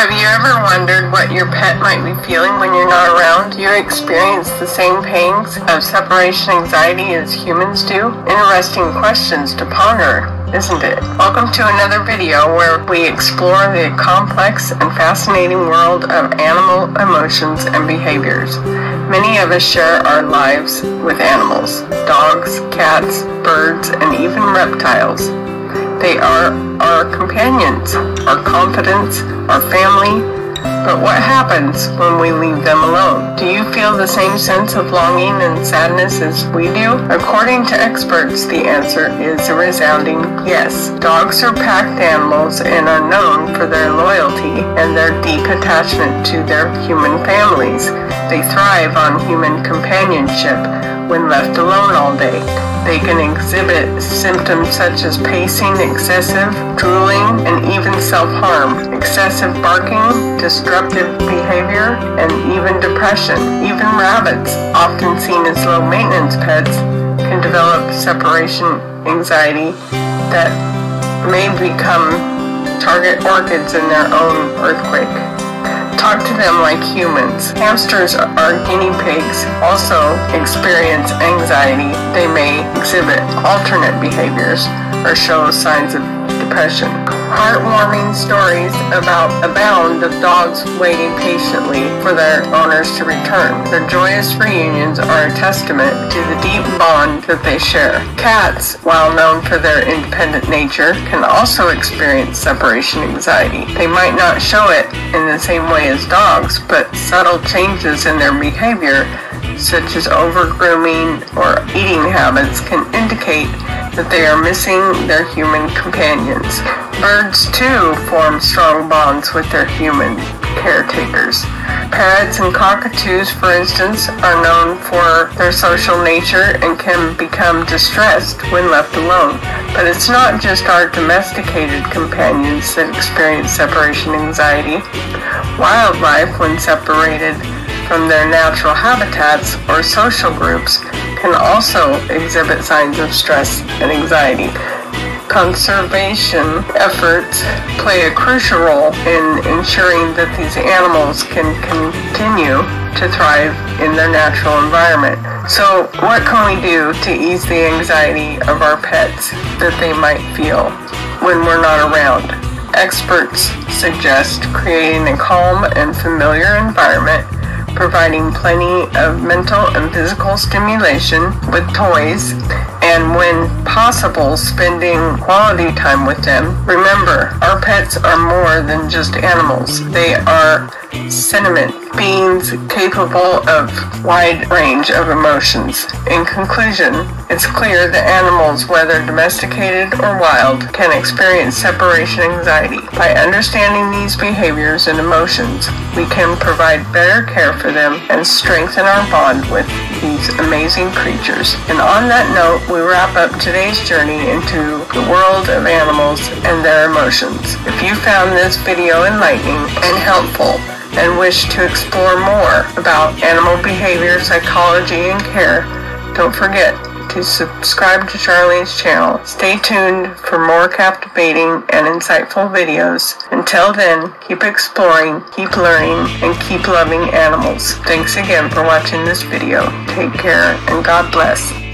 Have you ever wondered what your pet might be feeling when you're not around? Do you experience the same pangs of separation anxiety as humans do? Interesting questions to ponder, isn't it? Welcome to another video where we explore the complex and fascinating world of animal emotions and behaviors. Many of us share our lives with animals, dogs, cats, birds, and even reptiles. They are our companions, our confidants, our family. But what happens when we leave them alone? Do you feel the same sense of longing and sadness as we do? According to experts, the answer is a resounding yes. Dogs are pack animals and are known for their loyalty and their deep attachment to their human families. They thrive on human companionship when left alone all day. They can exhibit symptoms such as pacing, excessive drooling, and even self-harm, excessive barking, disruptive behavior, and even depression. Even rabbits, often seen as low-maintenance pets, can develop separation anxiety that may become target orchids in their own earthquake. Talk to them like humans. Hamsters are guinea pigs, also experience anxiety. They may exhibit alternate behaviors or show signs of depression. Heartwarming stories abound of dogs waiting patiently for their owners to return. Their joyous reunions are a testament to the deep bond that they share. Cats, while known for their independent nature, can also experience separation anxiety. They might not show it in the same way as dogs, but subtle changes in their behavior, such as over-grooming or eating habits, can indicate that they are missing their human companions. Birds, too, form strong bonds with their human caretakers. Parrots and cockatoos, for instance, are known for their social nature and can become distressed when left alone. But it's not just our domesticated companions that experience separation anxiety. Wildlife, when separated from their natural habitats or social groups, can also exhibit signs of stress and anxiety. Conservation efforts play a crucial role in ensuring that these animals can continue to thrive in their natural environment. So what can we do to ease the anxiety of our pets that they might feel when we're not around? Experts suggest creating a calm and familiar environment, providing plenty of mental and physical stimulation with toys, and when possible, spending quality time with them. Remember, our pets are more than just animals. They are sentient beings capable of a wide range of emotions. In conclusion, it's clear that animals, whether domesticated or wild, can experience separation anxiety. By understanding these behaviors and emotions, we can provide better care for them and strengthen our bond with these amazing creatures. And on that note, we wrap up today's journey into the world of animals and their emotions. If you found this video enlightening and helpful, and wish to explore more about animal behavior, psychology, and care, don't forget to subscribe to Charlene's channel. Stay tuned for more captivating and insightful videos. Until then, keep exploring, keep learning, and keep loving animals. Thanks again for watching this video. Take care, and God bless.